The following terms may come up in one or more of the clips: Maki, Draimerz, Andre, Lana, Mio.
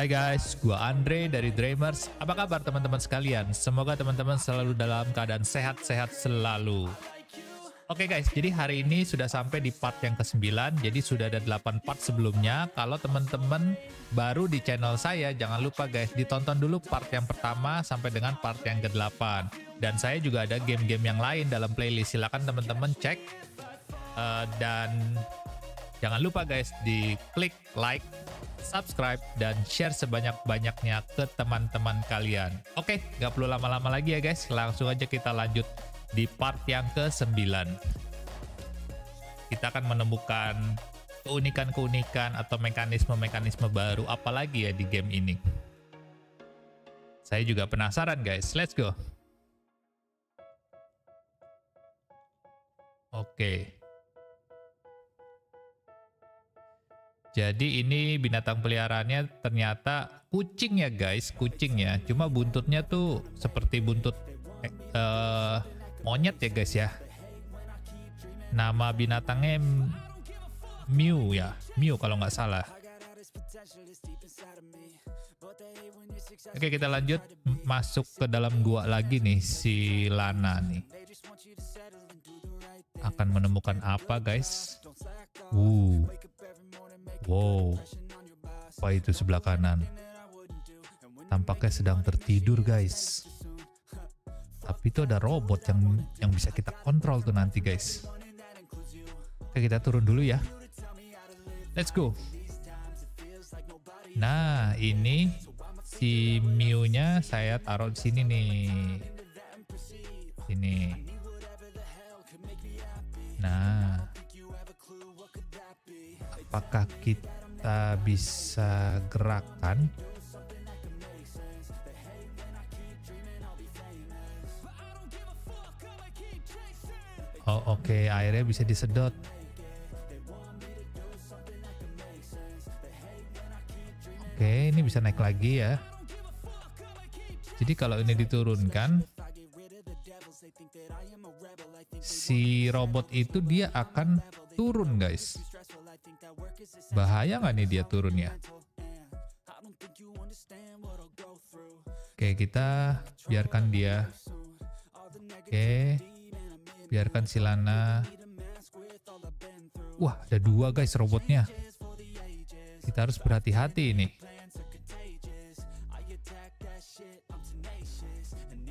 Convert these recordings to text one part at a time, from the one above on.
Hai guys, gua Andre dari Draimerz. Apa kabar teman-teman sekalian? Semoga teman-teman selalu dalam keadaan sehat-sehat selalu. Oke guys, jadi hari ini sudah sampai di part yang ke-9. Jadi sudah ada 8 part sebelumnya. Kalau teman-teman baru di channel saya, jangan lupa guys, ditonton dulu part yang pertama sampai dengan part yang ke-8. Dan saya juga ada game-game yang lain dalam playlist. Silahkan teman-teman cek. Dan jangan lupa guys, di klik like, subscribe, dan share sebanyak-banyaknya ke teman-teman kalian. Oke, nggak perlu lama-lama lagi ya guys, langsung aja kita lanjut di part yang ke-9. Kita akan menemukan keunikan-keunikan atau mekanisme-mekanisme baru apalagi ya di game ini. Saya juga penasaran guys, let's go. Oke. Jadi ini binatang peliharaannya ternyata kucing ya guys, kucing ya. Cuma buntutnya tuh seperti buntut monyet ya guys ya. Nama binatangnya Mio ya, Mio kalau nggak salah. Oke, kita lanjut masuk ke dalam gua lagi nih, si Lana nih. Akan menemukan apa guys? Wow, apa itu sebelah kanan? Tampaknya sedang tertidur guys. Tapi itu ada robot yang bisa kita kontrol tuh nanti guys. Oke, kita turun dulu ya. Let's go. Nah, ini si Mio-nya saya taruh di sini nih. Sini. Nah. Apakah kita bisa gerakan? Oh, oke, airnya bisa disedot. Oke, ini bisa naik lagi ya. Jadi kalau ini diturunkan, si robot itu dia akan turun guys. Bahaya nggak nih dia turun ya? Oke, kita biarkan dia. Oke, biarkan si Lana. Wah, ada 2 guys robotnya. Kita harus berhati-hati ini.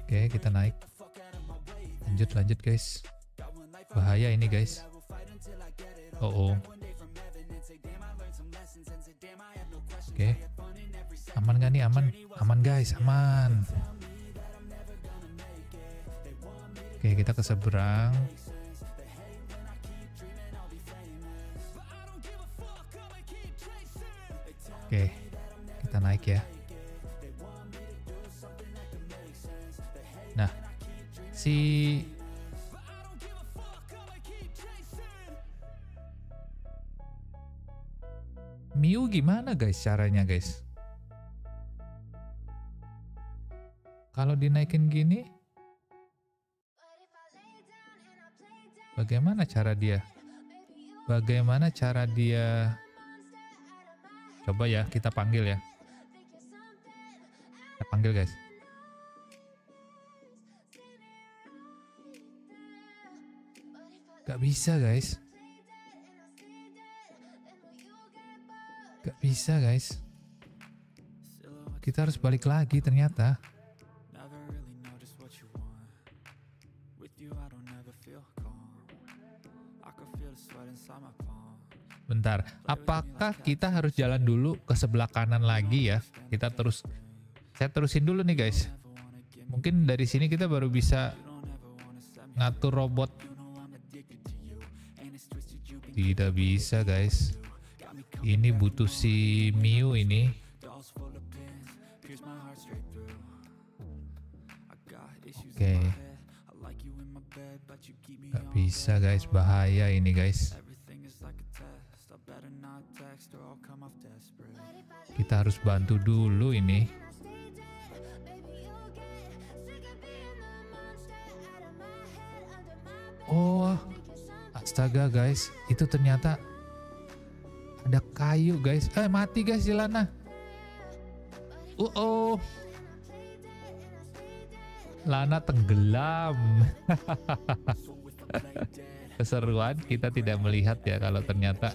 Oke, kita naik. Lanjut guys. Bahaya ini guys. Oh. Oke. Aman gak nih? Aman. Aman guys, aman. Oke, kita ke seberang. Oke, kita naik ya. Nah, si Mio gimana guys caranya guys? Kalau dinaikin gini, bagaimana cara dia? Bagaimana cara dia? Coba ya, kita panggil ya. Kita panggil guys. Gak bisa guys. Gak bisa guys. Kita harus balik lagi ternyata. Bentar, apakah kita harus jalan dulu ke sebelah kanan lagi ya? Saya terusin dulu nih guys. Mungkin dari sini kita baru bisa ngatur robot. Tidak bisa guys. Ini butuh si Mio ini. Oke. Gak bisa guys, bahaya ini guys. Kita harus bantu dulu ini. Oh, astaga guys, itu ternyata ada kayu guys. Mati guys, Lana. Uh-oh. Lana tenggelam. Keseruan kita tidak melihat ya kalau ternyata.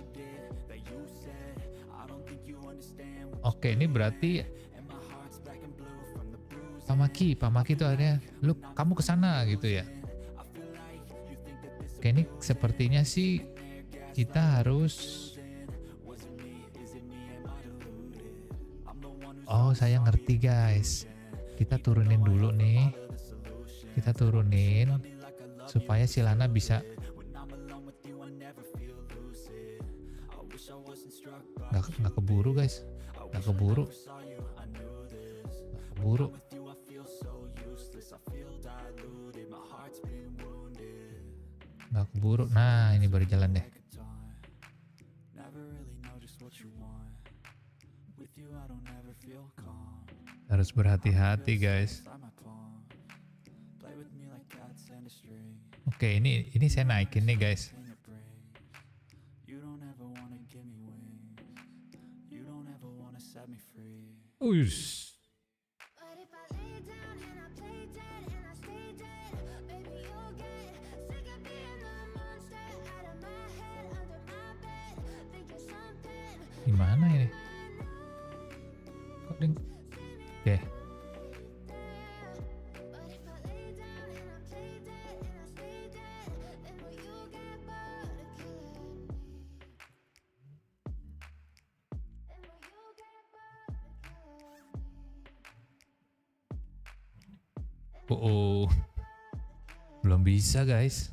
Oke, ini berarti Pak Maki itu akhirnya lu kamu kesana gitu ya. Oke, ini sepertinya sih kita harus. Oh, saya ngerti guys. Kita turunin dulu nih. Kita turunin supaya si Lana bisa nggak keburu guys, nggak keburu. Nah ini baru jalan deh. Harus berhati-hati guys. Oke, ini saya naikin nih guys. Uish. Gimana ini? Kok ding? Oke. Oh, belum bisa guys.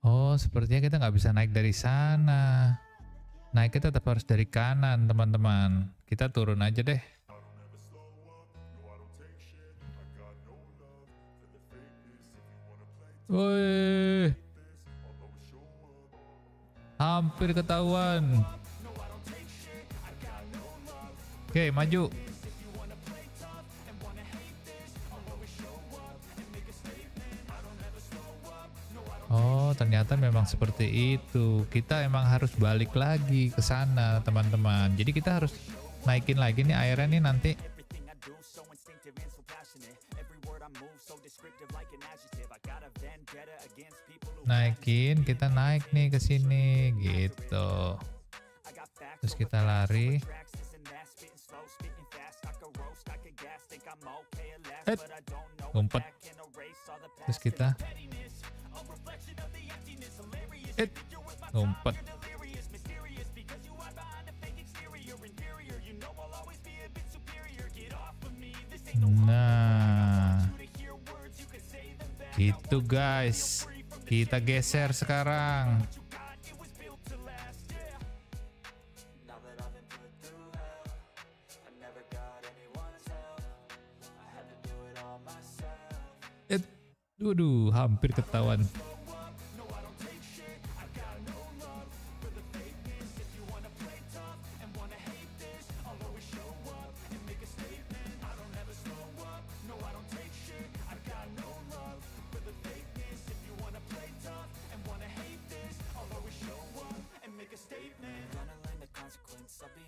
Oh, sepertinya kita nggak bisa naik dari sana. Naiknya tetap harus dari kanan teman-teman. Kita turun aja deh. Woi, hampir ketahuan. Oke, maju. Oh, ternyata memang seperti itu. Kita emang harus balik lagi ke sana, teman-teman. Jadi kita harus naikin lagi nih airnya nih nanti. Naikin, kita naik nih ke sini gitu. Terus kita lari. Ngumpet. Terus kita ngumpet. Nah gitu guys, kita geser sekarang. Waduh, hampir ketahuan.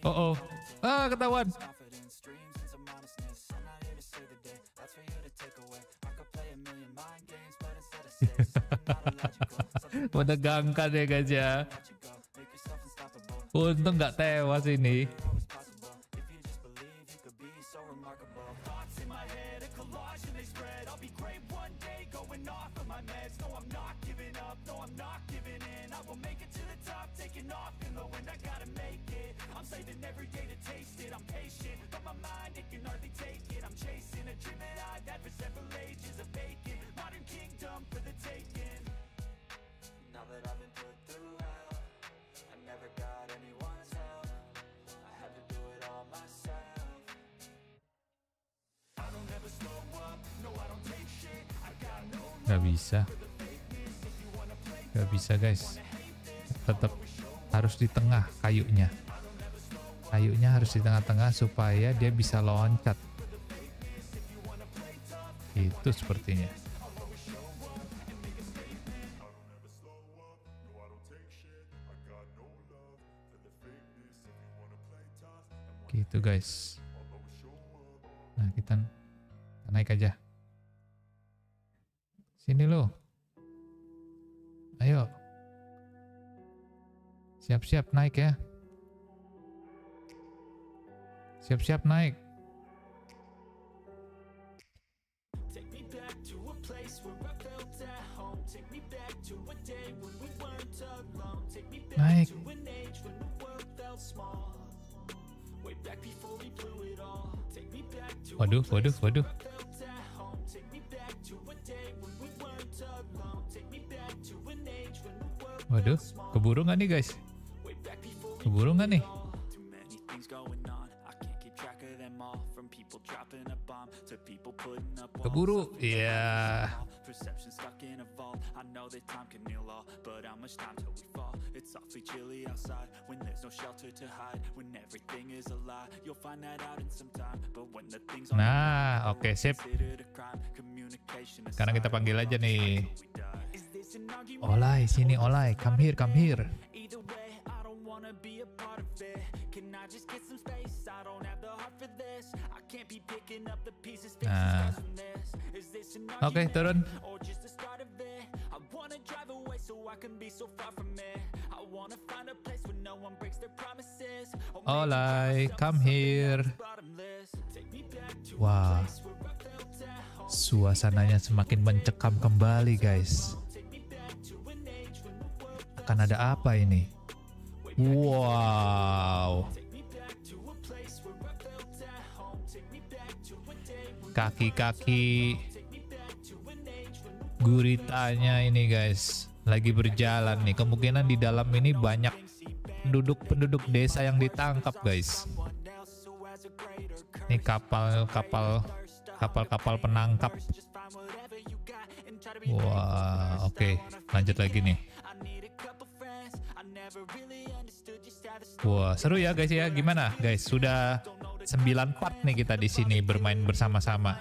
Oh, oh. Ah, ketahuan. Menegangkan ya guys ya. Untung nggak tewas ini. Gak bisa guys, tetap harus di tengah kayunya harus di tengah-tengah supaya dia bisa loncat. Itu sepertinya. Gitu guys. Nah kita naik aja. Sini lo. Ayo. Siap-siap naik ya. Siap-siap naik. Naik. Waduh, waduh, waduh. Waduh, keburu nggak nih guys? Keburu nggak nih? Keburu, iya. Nah, oke, sip. Sekarang kita panggil aja nih. Olai, sini Olai, come here, come here. Nah. Oke, turun. Olai, come here. Wah, suasananya semakin mencekam kembali guys. Akan ada apa ini? Wow. Kaki-kaki guritanya ini guys lagi berjalan nih. Kemungkinan di dalam ini banyak penduduk desa yang ditangkap guys. Ini kapal penangkap. Wah, oke, lanjut lagi nih. Wah, seru ya guys ya. Gimana guys? Sudah 9 part nih kita di sini bermain bersama-sama.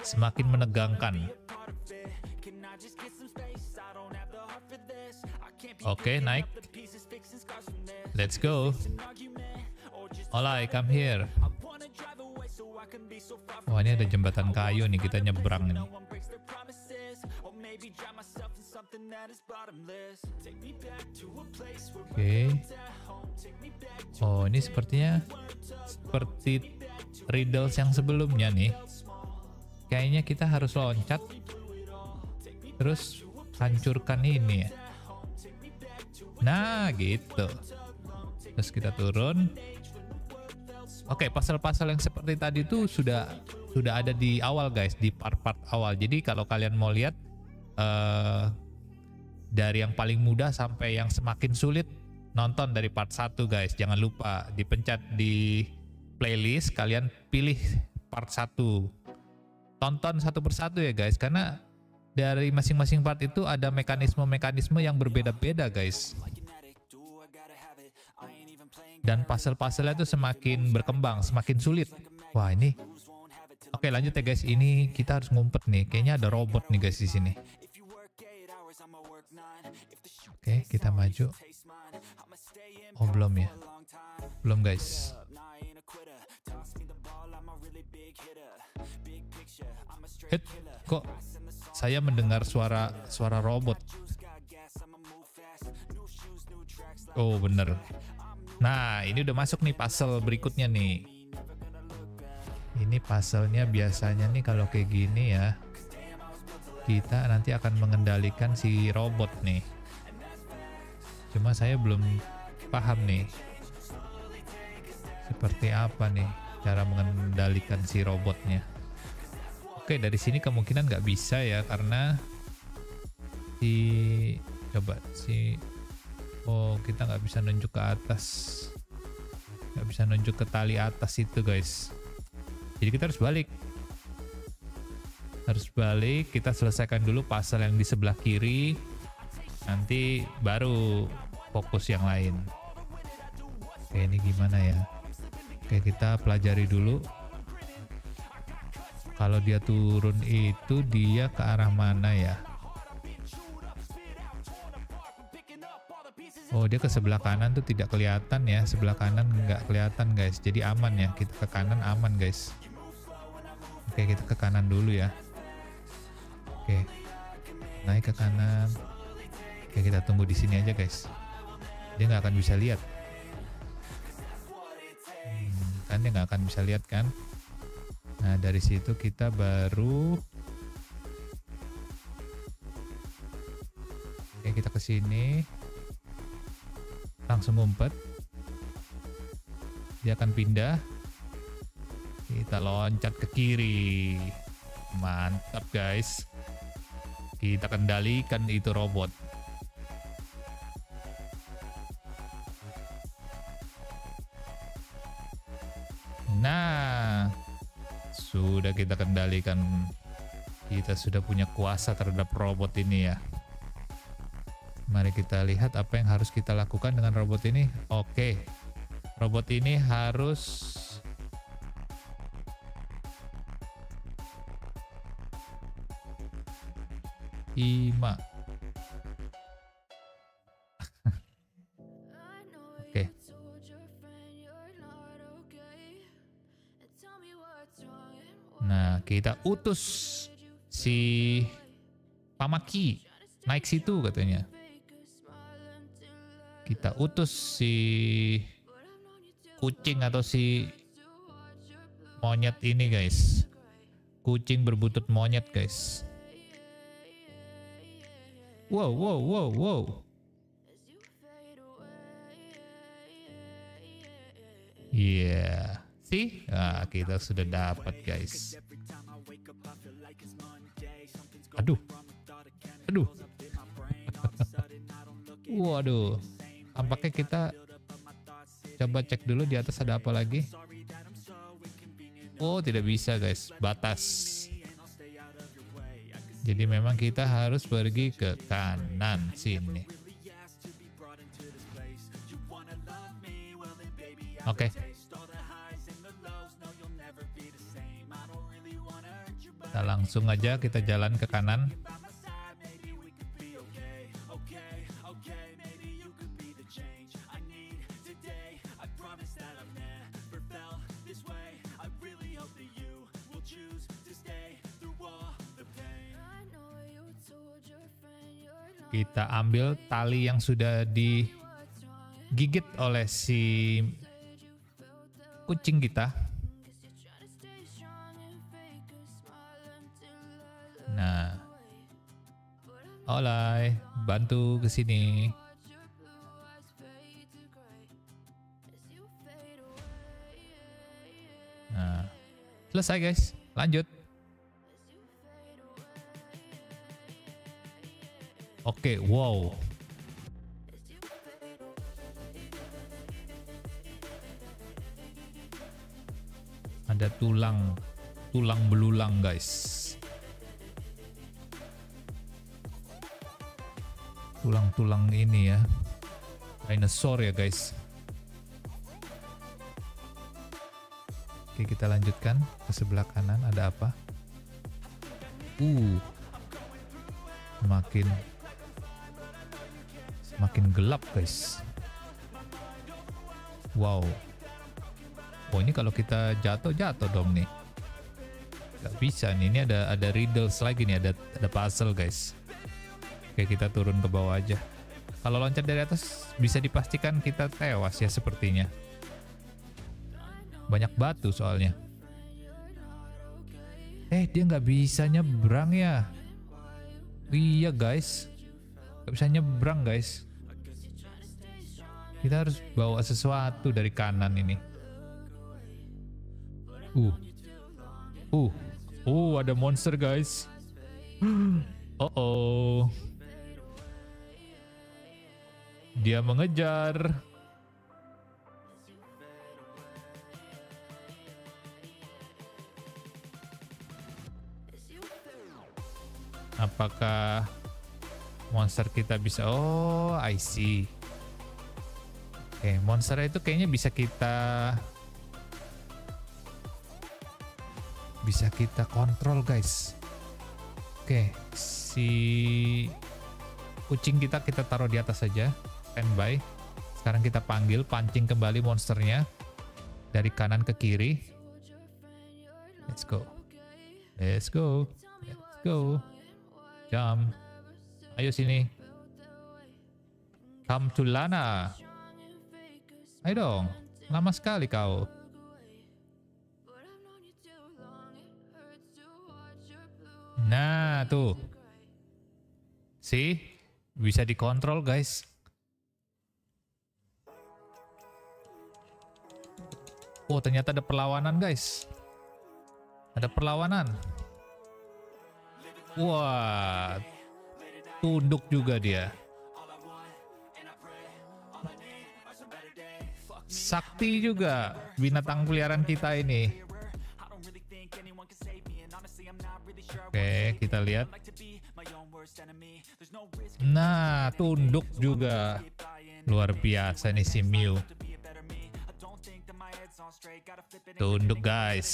Semakin menegangkan. Oke, naik. Let's go. Olai, come here. Wah, ini ada jembatan kayu nih, kita nyebrang nih. Oke. Oh, ini sepertinya seperti riddles yang sebelumnya nih. Kayaknya kita harus loncat terus hancurkan ini ya. Nah, gitu. Terus kita turun. Oke, pasal-pasal yang seperti tadi tuh sudah ada di awal guys, di part-part awal. Jadi kalau kalian mau lihat dari yang paling mudah sampai yang semakin sulit, nonton dari part 1 guys. Jangan lupa dipencet di playlist, kalian pilih part 1. Tonton satu persatu ya guys, karena dari masing-masing part itu ada mekanisme-mekanisme yang berbeda-beda guys. Dan puzzle-puzzle-nya itu semakin berkembang, semakin sulit. Wah, ini. Oke, lanjut ya guys. Ini kita harus ngumpet nih. Kayaknya ada robot nih guys di sini. Oke, kita maju. Oh, belum ya. Belum guys. Kok saya mendengar suara robot. Oh, bener. Nah, ini udah masuk nih puzzle berikutnya nih. Ini puzzle-nya biasanya nih kalau kayak gini ya. Kita nanti akan mengendalikan si robot nih. Cuma saya belum paham nih. Seperti apa nih cara mengendalikan si robotnya. Oke, dari sini kemungkinan nggak bisa ya karena oh, kita nggak bisa nunjuk ke atas. Nggak bisa nunjuk ke tali atas itu guys. Jadi kita harus balik. Harus balik, kita selesaikan dulu puzzle yang di sebelah kiri. Nanti baru fokus yang lain. Oke, ini gimana ya? Oke, kita pelajari dulu. Kalau dia turun itu dia ke arah mana ya? Oh, dia ke sebelah kanan tuh tidak kelihatan ya. Sebelah kanan nggak kelihatan, guys. Jadi aman ya. Kita ke kanan aman, guys. Oke, kita ke kanan dulu ya. Oke. Naik ke kanan. Oke, kita tunggu di sini aja, guys. Dia nggak akan bisa lihat. Kan dia nggak akan bisa lihat kan. Nah, dari situ kita baru kita ke sini langsung ngumpet, dia akan pindah, kita loncat ke kiri, mantap guys, kita kendalikan itu robot. Nah, sudah kita kendalikan, kita sudah punya kuasa terhadap robot ini ya. Mari kita lihat apa yang harus kita lakukan dengan robot ini. Oke, robot ini harus Ima. Oke. Nah, kita utus si Maki naik situ katanya. Kita utus si kucing atau si monyet ini, guys. Kucing berbutut monyet, guys. Wow, wow, wow, wow. Yeah. See? Nah, kita sudah dapat, guys. Aduh. Aduh. Waduh. Tampaknya kita coba cek dulu di atas ada apa lagi. Oh, tidak bisa guys, batas. Jadi memang kita harus pergi ke kanan sini. Oke. Kita langsung aja kita jalan ke kanan. Kita ambil tali yang sudah digigit oleh si kucing kita. Nah, oleh bantu ke sini. Nah, selesai guys, lanjut. Oke, wow. Ada tulang, tulang belulang, guys. Tulang-tulang ini ya. Dinosaur ya, guys. Oke, kita lanjutkan ke sebelah kanan ada apa? Makin gelap guys. Wow. Oh, ini kalau kita jatuh dong nih. Gak bisa nih. Ini ada riddles lagi nih, ada puzzle guys. Oke, kita turun ke bawah aja. Kalau loncat dari atas bisa dipastikan kita tewas ya sepertinya. Banyak batu soalnya. Dia nggak bisa nyebrang ya. Iya guys. Gak bisa nyebrang guys. Kita harus bawa sesuatu dari kanan ini. Ada monster guys. Oh. Dia mengejar. Apakah monster kita bisa, oh I see. Oke, monster itu kayaknya bisa kita kontrol guys. Oke, si kucing kita taruh di atas saja. standby. Sekarang kita panggil, pancing kembali monsternya dari kanan ke kiri. Let's go, let's go, let's go. Jump, ayo sini. Come to Lana. Ayo dong, lama sekali kau. Nah tuh, see, bisa dikontrol guys. Oh ternyata ada perlawanan guys. Ada perlawanan. Wah, tunduk juga dia. Sakti juga binatang peliharaan kita ini. Oke, kita lihat. Nah, tunduk juga. Luar biasa nih si Mio. Tunduk guys.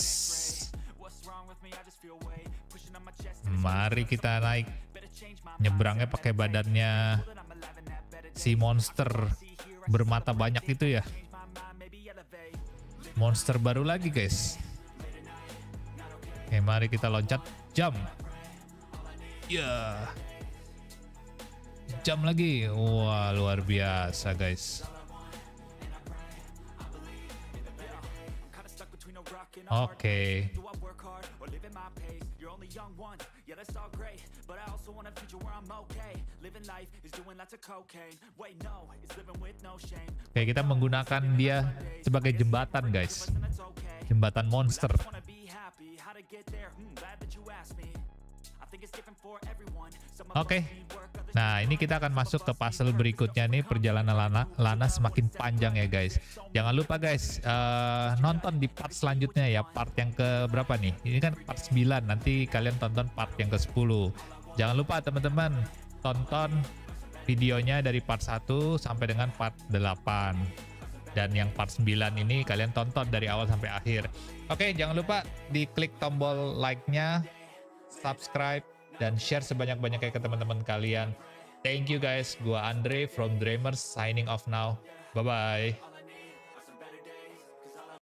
Mari kita naik. Nyebrangnya pakai badannya si monster bermata banyak itu ya. Monster baru lagi guys. Oke, mari kita loncat. Jump. Ya. Yeah. Jump lagi. Wah, luar biasa guys. Oke. Oke, kita menggunakan dia sebagai jembatan, guys. Jembatan monster. Oke. Nah, ini kita akan masuk ke puzzle berikutnya nih. Perjalanan Lana semakin panjang ya guys. Jangan lupa guys, nonton di part selanjutnya ya. Part yang ke berapa nih? Ini kan part 9. Nanti kalian tonton part yang ke 10. Jangan lupa teman-teman, tonton videonya dari part 1 sampai dengan part 8. Dan yang part 9 ini kalian tonton dari awal sampai akhir. Oke, jangan lupa diklik tombol like-nya, subscribe, dan share sebanyak-banyaknya ke teman-teman kalian. Thank you guys, gua Andre from Draimerz signing off now. Bye-bye.